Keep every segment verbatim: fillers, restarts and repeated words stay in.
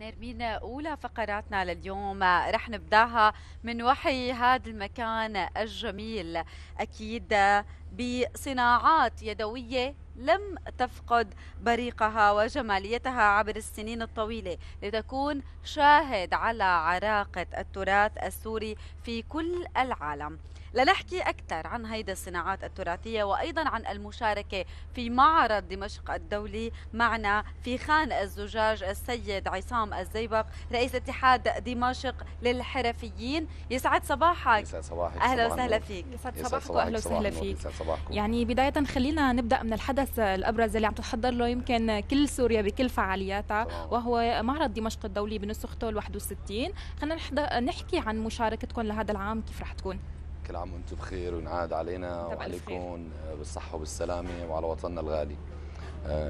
نرمين أولى فقراتنا لليوم رح نبدأها من وحي هذا المكان الجميل أكيد بصناعات يدوية لم تفقد بريقها وجماليتها عبر السنين الطويلة لتكون شاهد على عراقة التراث السوري في كل العالم. لنحكي أكثر عن هيدا الصناعات التراثية وأيضا عن المشاركة في معرض دمشق الدولي. معنا في خان الزجاج السيد عصام الزيبق رئيس اتحاد دمشق للحرفيين. يسعد صباحك. يسعد صباحك. أهلا وسهلا فيك. يسعد صباحك وأهلا وسهلا فيك. يعني بداية خلينا نبدأ من الحدث الأبرز اللي عم تحضر له يمكن كل سوريا بكل فعالياتها وهو معرض دمشق الدولي بنسخته الواحد وستين. خلينا نحكي عن مشاركتكم لهذا العام كيف رح تكون. كل عام وانتم بخير وينعاد علينا وعليكم بالصحة وبالسلامة وعلى وطننا الغالي.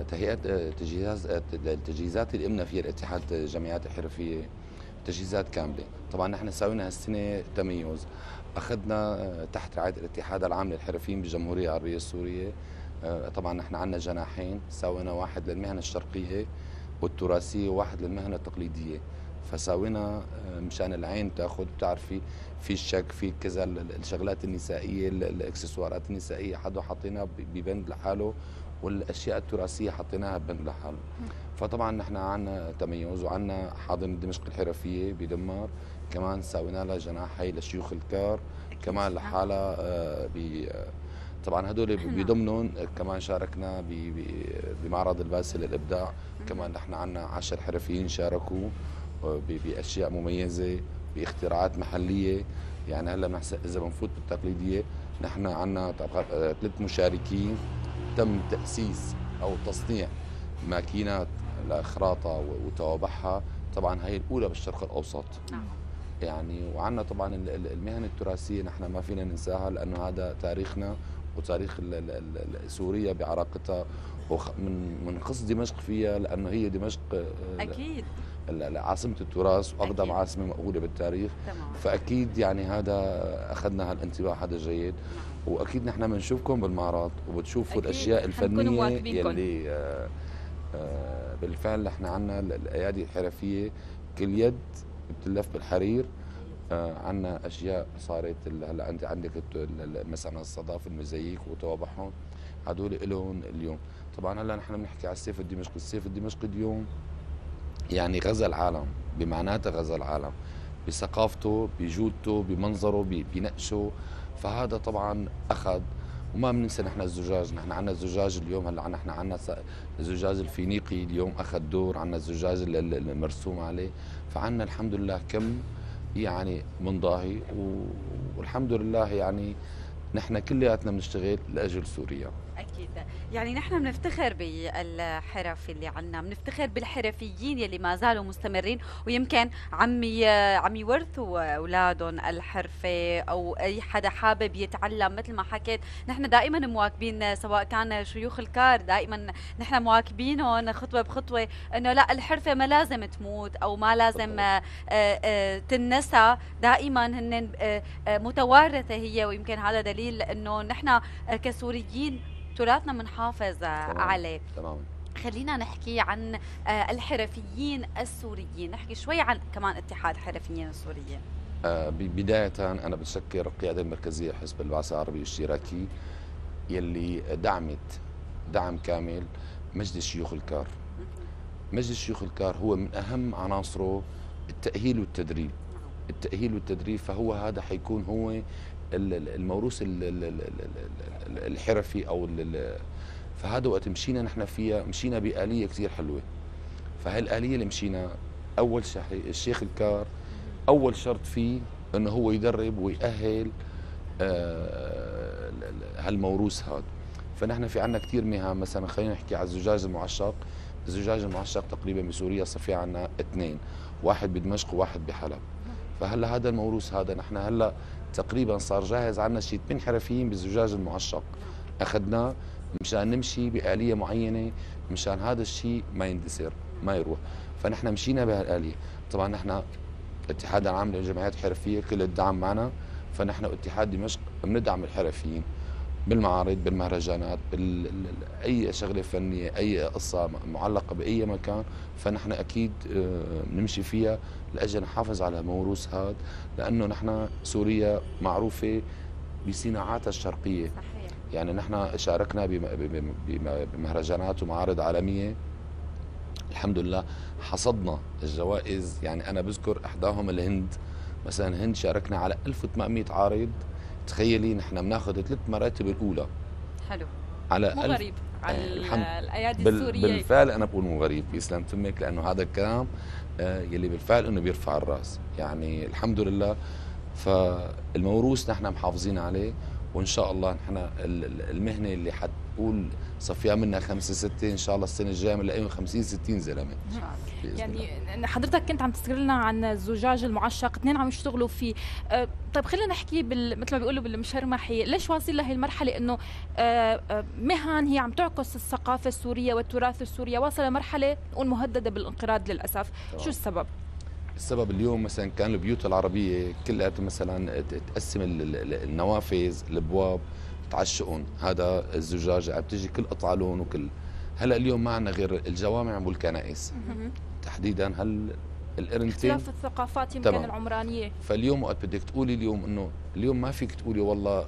تهيئة تجهيز التجهيزات اللي قمنا فيها الاتحاد الجمعيات الحرفية تجهيزات كاملة. طبعا نحن سوينا هالسنة تميز، أخذنا تحت رعاية الاتحاد العام للحرفيين بالجمهورية العربية السورية. طبعا نحن عندنا جناحين، سوينا واحد للمهنة الشرقية والتراثية وواحد للمهنة التقليدية. فساوينا مشان العين تاخذ بتعرفي في الشك في كذا الشغلات النسائيه الاكسسوارات النسائيه حدا حاطينها ببند لحاله والاشياء التراثيه حطيناها ببند لحاله. فطبعا نحن عندنا تميز وعندنا حاضنه دمشق الحرفيه بدمار كمان ساوينا لها جناح هي لشيوخ الكار كمان لحالها. ب طبعا هدول بضمنهم كمان شاركنا بمعرض الباسل للابداع كمان نحن عندنا عشر حرفيين شاركوا بأشياء مميزة باختراعات محلية. يعني هلا إذا بنفوت بالتقليدية نحن عندنا ثلاث مشاركين تم تأسيس أو تصنيع ماكينات لإخراطها وتوابعها. طبعا هي الأولى بالشرق الأوسط. نعم. يعني وعندنا طبعا المهن التراثية نحن ما فينا ننساها لأنه هذا تاريخنا وتاريخ سوريا بعراقتها ومن من قص دمشق فيها لأنه هي دمشق أكيد عاصمة التراث وأقدم عاصمة مقولة بالتاريخ. تمام. فأكيد يعني هذا أخذنا هالانطباع هذا جيد وأكيد نحن بنشوفكم بالمعرض وبتشوفوا الأشياء الفنية اللي آآ آآ بالفعل نحن عنا الأيادي الحرفية كل يد بتلف بالحرير. عنا أشياء صارت هلا أنت عندك مثلا الصداف المزيك وطوابعهم هدول إلهم اليوم. طبعا هلا نحن بنحكي على السيف الدمشقي. السيف الدمشقي اليوم يعني غزا العالم بمعناته غزا العالم بثقافته بجودته بمنظره بنقشه. فهذا طبعا أخذ وما بننسى نحن الزجاج. نحن عندنا الزجاج اليوم هلا نحن عندنا الزجاج الفينيقي اليوم أخذ دور. عندنا الزجاج المرسوم عليه. فعندنا الحمد لله كم يعني منضاهي والحمد لله يعني نحن كلياتنا بنشتغل لاجل سوريا. اكيد يعني نحن بنفتخر بالحرف اللي عندنا، بنفتخر بالحرفيين يلي ما زالوا مستمرين ويمكن عم عم يورثوا اولادهم الحرفه او اي حدا حابب يتعلم. مثل ما حكيت نحن دائما مواكبين سواء كان شيوخ الكار دائما نحن مواكبينهم خطوه بخطوه انه لا الحرفه ما لازم تموت او ما لازم تنسى. دائما هن متوارثه هي ويمكن هذا دليل انه نحن كسوريين تراثنا بنحافظ عليه. تماما. خلينا نحكي عن الحرفيين السوريين، نحكي شوي عن كمان اتحاد الحرفيين السوريين. بداية انا بتشكر القيادة المركزية حزب البعث العربي الاشتراكي يلي دعمت دعم كامل مجلس شيوخ الكار. مجلس شيوخ الكار هو من اهم عناصره التأهيل والتدريب. التأهيل والتدريب فهو هذا حيكون هو الموروث الحرفي او فهذا وقت مشينا نحن فيها مشينا بآلية كثير حلوة. فهي الآلية اللي مشينا اول الشيخ الكار اول شرط فيه انه هو يدرب ويأهل هالموروث هذا. فنحن في عندنا كثير مهام مثلا خلينا نحكي على الزجاج المعشق. الزجاج المعشق تقريبا بسوريا صار في عندنا اثنين، واحد بدمشق وواحد بحلب. فهلا هذا الموروث هذا نحن هلا تقريبا صار جاهز عندنا شي ثمانية حرفيين بالزجاج المعشق اخذناه مشان نمشي بآليه معينه مشان هذا الشيء ما يندثر ما يروح. فنحن مشينا بهالآليه. طبعا نحن اتحاد العام للجمعيات الحرفيه كل الدعم معنا. فنحن اتحاد دمشق بندعم الحرفيين بالمعارض، بالمهرجانات، بال... اي شغله فنيه، اي قصه معلقه باي مكان، فنحن اكيد بنمشي فيها لاجل نحافظ على موروث هذا، لانه نحن سوريا معروفه بصناعاتها الشرقيه. صحيح. يعني نحن شاركنا بمهرجانات ومعارض عالميه، الحمد لله حصدنا الجوائز. يعني انا بذكر احداهم الهند مثلا، هند شاركنا على ألف وثمانمئة عارض، تخيلي نحن بناخذ ثلاث مراتب الاولى. حلو. على مو غريب على الايادي السوريه بالفعل. انا بقول مو غريب، يسلم تمك، لانه هذا الكلام يلي بالفعل انه بيرفع الراس، يعني الحمد لله. فالموروث نحن محافظين عليه، وان شاء الله نحن المهنه اللي حتقول صفيها منها خمسه سته ان شاء الله السنه الجايه بنلاقيهم خمسين ستين زلمه. يعني حضرتك كنت عم تذكر لنا عن الزجاج المعشق، اثنين عم يشتغلوا فيه. أه طيب خلينا نحكي بال... مثل ما بيقولوا بالمشرمحي، ليش واصل لهي المرحله انه أه مهن هي عم تعكس الثقافه السوريه والتراث السوري واصل لمرحله نقول مهدده بالانقراض للاسف؟ طبعا. شو السبب؟ السبب اليوم مثلا كان البيوت العربيه كلها مثلا تقسم النوافذ، الابواب، تعشقهم، هذا الزجاج عم تجي كل قطعه لون وكل. هلا اليوم ما عندنا غير الجوامع والكنائس تحديدا، هل الارنتين اختلاف الثقافات يمكن العمرانيه. فاليوم وقت بدك تقولي اليوم انه اليوم ما فيك تقولي والله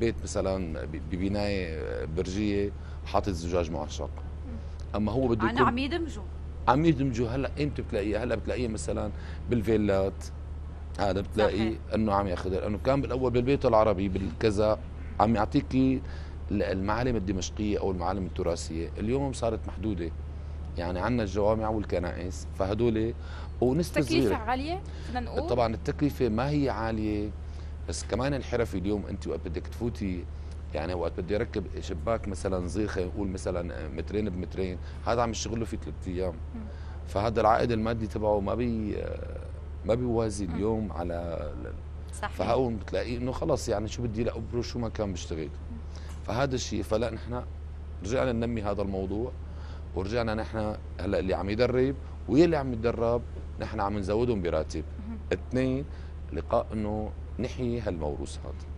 بيت مثلا ببنايه برجيه حاطط زجاج معشق، اما هو بده يكون عم يدمجوا عم يدمجوا. هلا امتى بتلاقيها؟ هلا بتلاقيها مثلا بالفيلات، هذا بتلاقيه انه عم ياخذها، لانه كان بالاول بالبيت العربي بالكذا عم يعطيكي المعالم الدمشقيه او المعالم التراثيه، اليوم صارت محدوده. يعني عندنا الجوامع والكنائس، فهدول ونسبه التكلفه عاليه بدنا نقول. طبعا التكلفه ما هي عاليه، بس كمان الحرفي اليوم انت وقت بدك تفوتي، يعني وقت بدي اركب شباك مثلا صغير خلينا نقول مثلا مترين بمترين، هذا عم يشتغل له فيه ثلاث ايام، فهذا العائد المادي تبعه ما بي ما بيوازي اليوم على. صحيح. فهون بتلاقيه انه خلص يعني شو بدي لأبره شو ما كان بشتغل، فهذا الشيء. فلا نحن رجعنا ننمي هذا الموضوع، ورجعنا نحن هلا اللي عم يدرب واللي عم يتدرب نحن عم نزودهم براتب، اثنين لقاء انه نحيي هالموروث هذا.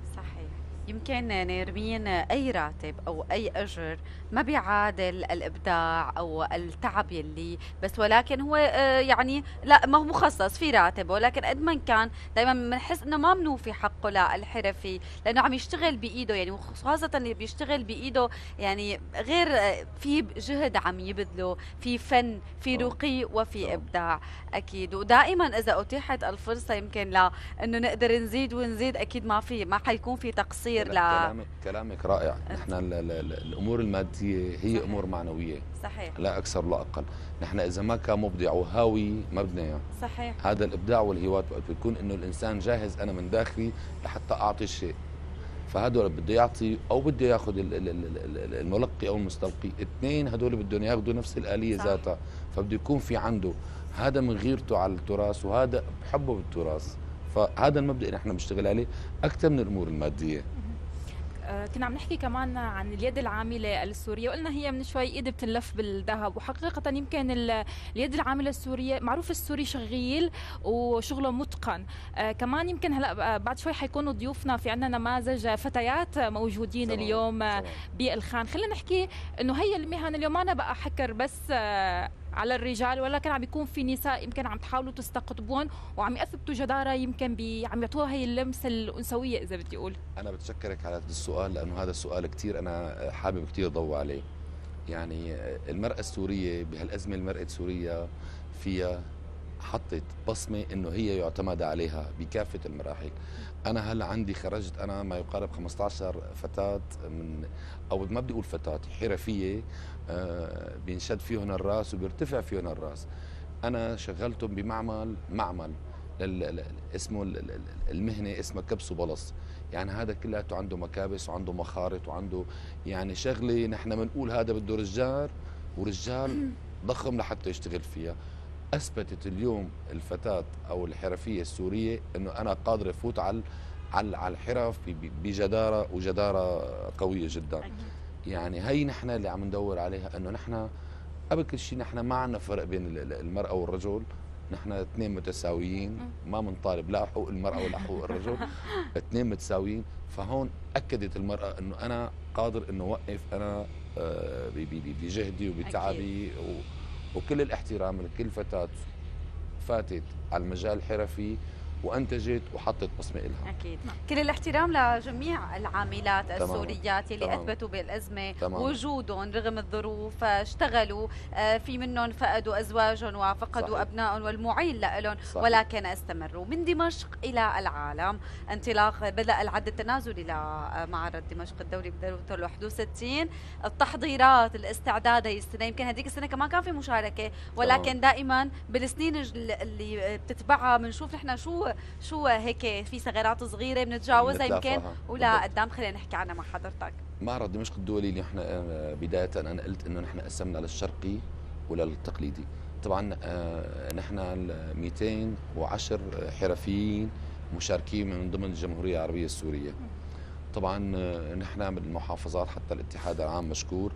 يمكن نيرمين أي راتب أو أي أجر ما بيعادل الإبداع أو التعب يلي، بس ولكن هو يعني لا ما هو مخصص في راتبه، ولكن قد ما كان دائما بنحس إنه ما بنوفي حقه للحرفي، لأنه عم يشتغل بإيده، يعني وخاصة اللي بيشتغل بإيده يعني غير في جهد عم يبذله، في فن، في رقي، وفي إبداع أكيد. ودائما إذا أتيحت الفرصة يمكن لأنه نقدر نزيد ونزيد، أكيد ما في ما حيكون في تقصير. لا. كلامك كلامك رائع. نحن الامور الماديه هي امور معنويه. صحيح. لا اكثر ولا اقل. نحن اذا ما كان مبدع وهاوي ما بدنا اياه. صحيح. هذا الابداع والهواة وقت بيكون انه الانسان جاهز انا من داخلي لحتى اعطي الشيء، فهدول بده يعطي او بده ياخذ الملقي او المستلقي، اثنين هدول بدهم ياخذوا نفس الاليه ذاتها، فبده يكون في عنده هذا من غيرته على التراث وهذا بحبه بالتراث، فهذا المبدا اللي نحن بنشتغل عليه اكثر من الامور الماديه. كنا عم نحكي كمان عن اليد العاملة السورية، وقلنا هي من شوي إيد بتنلف بالذهب، وحقيقة يمكن اليد العاملة السورية معروف السوري شغيل وشغله متقن. آه كمان يمكن هلا بعد شوي حيكونوا ضيوفنا في عندنا نماذج فتيات موجودين. طبعا. اليوم طبعا. بالخان خلينا نحكي انه هي المهن اليوم ما أنا بقى حكر بس آه على الرجال، ولكن عم بيكون في نساء يمكن عم تحاولوا تستقطبون وعم يثبتوا جدارة، يمكن بي عم يعطوها هي اللمسة الأنثوية إذا بدي أقول. أنا بتشكرك على هذا السؤال، لأنه هذا السؤال كثير أنا حابب كثير ضوء عليه. يعني المرأة السورية بهالأزمة، المرأة السورية فيها حطت بصمة إنه هي يعتمد عليها بكافة المراحل. أنا هلا عندي خرجت أنا ما يقارب خمسة عشر فتاة من أو ما بدي أقول فتاة حرفية آه بينشد فيهن الرأس وبيرتفع فيهن الرأس. أنا شغلتهم بمعمل معمل اسمه المهنة اسمها كبس وبلص، يعني هذا كلياته عنده مكابس وعنده مخارط وعنده يعني شغلة نحن بنقول هذا بده رجال ورجال ضخم لحتى يشتغل فيها. اثبتت اليوم الفتاه او الحرفيه السوريه انه انا قادر افوت على على الحرف بجداره وجداره قويه جدا. يعني هي نحن اللي عم ندور عليها، انه نحن قبل كل شيء نحن ما عندنا فرق بين المراه والرجل، نحن اثنين متساويين، ما بنطالب لا حقوق المرأة ولا حقوق الرجل، اثنين متساويين. فهون أكدت المرأة أنه أنا قادر أنه أوقف أنا بجهدي وبتعبي وكل الاحترام لكل فتاة فاتت على المجال الحرفي وانتجت وحطت بصمه لها. اكيد. كل الاحترام لجميع العاملات السوريات يلي اثبتوا بالازمه وجودهم رغم الظروف، اشتغلوا، في منهم فقدوا ازواجهم وفقدوا ابنائهم والمعيل لهم، ولكن استمروا. من دمشق الى العالم، انطلاق بدا العد التنازلي لمعرض دمشق الدولي بدوله واحد وستين، التحضيرات، الاستعداد هي السنه، يمكن هذيك السنه كمان كان في مشاركه، ولكن دائما بالسنين اللي بتتبعها بنشوف نحن شو شو هيك في ثغرات صغيره بنتجاوزها يمكن ولا قدام. خلينا نحكي عنها مع حضرتك. معرض دمشق الدولي اللي احنا بدايه انا قلت انه نحن قسمنا للشرقي وللتقليدي. طبعا نحن مئتين وعشرة حرفيين مشاركين من ضمن الجمهوريه العربيه السوريه. طبعا نحن من المحافظات، حتى الاتحاد العام مشكور،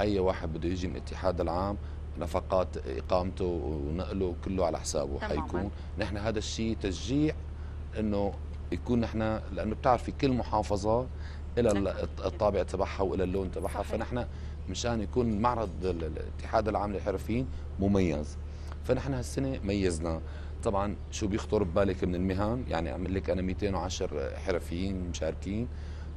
اي واحد بده يجي من الاتحاد العام نفقات اقامته ونقله كله على حسابه حيكون. نحن هذا الشيء تشجيع انه يكون نحن، لانه بتعرفي كل محافظه الى الطابع تبعها والى اللون تبعها، فنحن مشان يكون معرض الاتحاد العام للحرفيين مميز، فنحن هالسنه ميزنا. طبعا شو بيخطر ببالك من المهن، يعني اعمل لك انا مئتين وعشرة حرفيين مشاركين.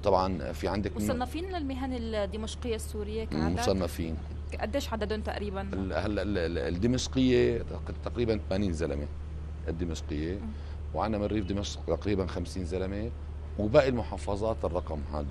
طبعا في عندك مصنفين للمهن الدمشقيه السوريه كعدد مصنفين، قديش عددهم تقريبا؟ هلا الدمشقيه تقريبا ثمانين زلمه الدمشقيه، وعندنا من ريف دمشق تقريبا خمسين زلمه، وباقي المحافظات الرقم هذا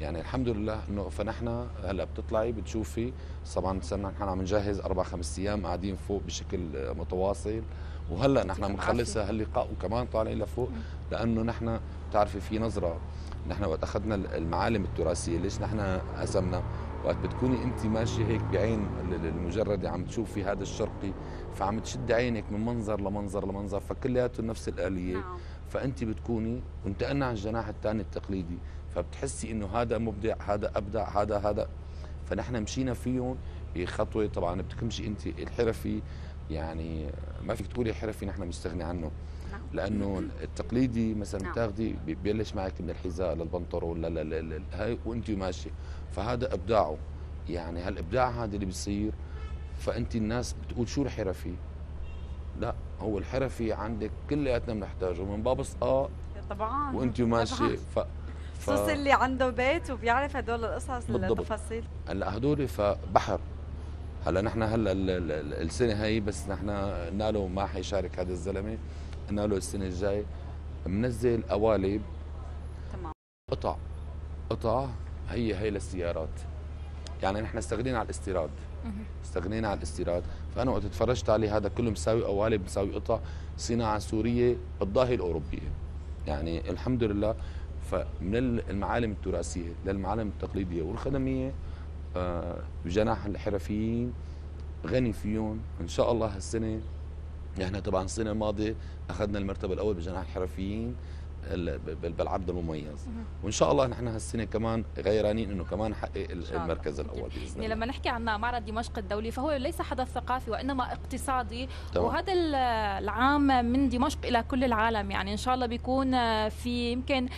يعني الحمد لله. انه فنحن هلا بتطلعي بتشوفي طبعا صرنا نحن عم نجهز اربع خمس ايام قاعدين فوق بشكل متواصل، وهلا نحن بنخلصها هاللقاء وكمان طالعين لفوق، لانه نحن بتعرفي في نظره. نحن وقت اخذنا المعالم التراثيه ليش نحن قسمنا؟ وقت بتكوني انت ماشيه هيك بعين المجرده عم تشوفي هذا الشرقي، فعم تشد عينك من منظر لمنظر لمنظر، فكلياته نفس الاليه، فانت بتكوني وانت انا على الجناح الثاني التقليدي، فبتحسي انه هذا مبدع، هذا ابدع، هذا هذا فنحن مشينا فيهم بخطوه. طبعا بتكمشي انت الحرفي، يعني ما فيك تقولي حرفي نحن مستغني عنه، لانه التقليدي مثلا بتاخذي ببلش معك من الحذاء للبنطلون هاي وانت ماشيه، فهذا ابداعه، يعني هالابداع هذا اللي بيصير. فانت الناس بتقول شو الحرفي؟ لا، هو الحرفي عندك كلياتنا بنحتاجه من باب الصقاء طبعا وانت ماشيه، خصوص اللي عنده بيت وبيعرف هدول القصص التفاصيل. هلا هدول فبحر. هلا نحن هلا السنه هي بس نحن نالو ما حيشارك هذا الزلمه، نالو السنه الجاي منزل قوالب تمام قطع قطع هي هي للسيارات، يعني نحن استغنينا على الاستيراد، استغنينا على الاستيراد. فانا وقت تفرجت عليه هذا كله مساوي قوالب، مساوي قطع صناعه سوريه بالظاهر الاوروبيه، يعني الحمد لله. فمن المعالم التراثيه للمعالم التقليديه والخدميه بجناح الحرفيين غني فيهم ان شاء الله هالسنه. نحن طبعا السنه الماضيه اخذنا المرتبه الاول بجناح الحرفيين بالعرض المميز، وان شاء الله نحن هالسنه كمان غيرانين انه كمان نحقق المركز الاول باذن الله. لما نحكي عن معرض دمشق الدولي فهو ليس حدث ثقافي وانما اقتصادي، وهذا العام من دمشق الى كل العالم، يعني ان شاء الله بيكون في يمكن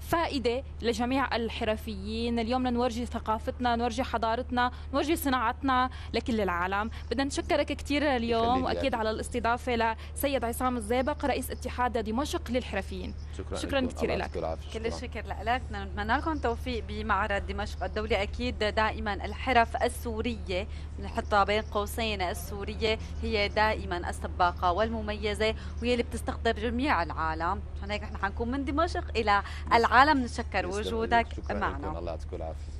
فائده لجميع الحرفيين. اليوم نورجي ثقافتنا، نورجي حضارتنا، نورجي صناعتنا لكل العالم. بدنا نشكرك كثير اليوم، واكيد على الاستضافه لسيد عصام الزيبق رئيس اتحاد دمشق للحرفيين. شكرا, شكرا كثير لك. كل الشكر لك. نتمنى لكم التوفيق بمعرض دمشق الدولي. اكيد دائما الحرف السوريه بنحطها بين قوسين السوريه هي دائما السباقه والمميزه، وهي اللي بتستقطب جميع العالم، عشان هيك نحن حنكون من دمشق الى العالم. نتشكر وجودك معنا. الله يعطيكم العافيه.